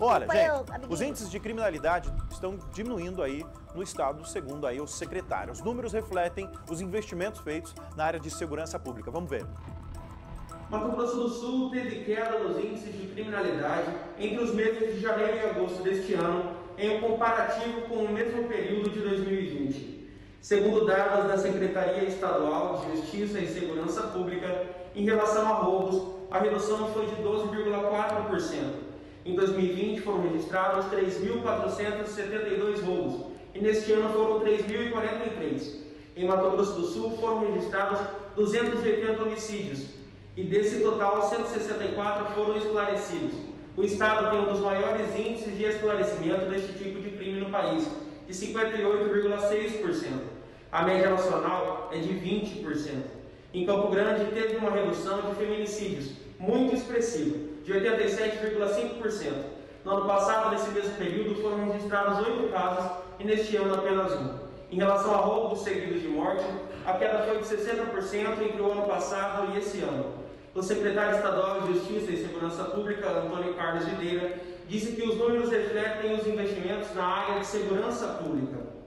Olha, gente, os índices de criminalidade estão diminuindo aí no estado, segundo aí o secretário. Os números refletem os investimentos feitos na área de segurança pública. Vamos ver. Mato Grosso do Sul teve queda nos índices de criminalidade entre os meses de janeiro e agosto deste ano, em um comparativo com o mesmo período de 2020. Segundo dados da Secretaria Estadual de Justiça e Segurança Pública, em relação a roubos, a redução foi de 12,4%. Em 2020 foram registrados 3.472 roubos e neste ano foram 3.043. Em Mato Grosso do Sul foram registrados 280 homicídios. E desse total, 164 foram esclarecidos. O estado tem um dos maiores índices de esclarecimento deste tipo de crime no país, de 58,6%. A média nacional é de 20%. Em Campo Grande, teve uma redução de feminicídios muito expressiva, de 87,5%. No ano passado, nesse mesmo período, foram registrados 8 casos e neste ano apenas 1. Em relação a roubos seguidos de morte, a queda foi de 60% entre o ano passado e esse ano. O secretário estadual de Justiça e Segurança Pública, Antônio Carlos Videira, disse que os números refletem os investimentos na área de segurança pública.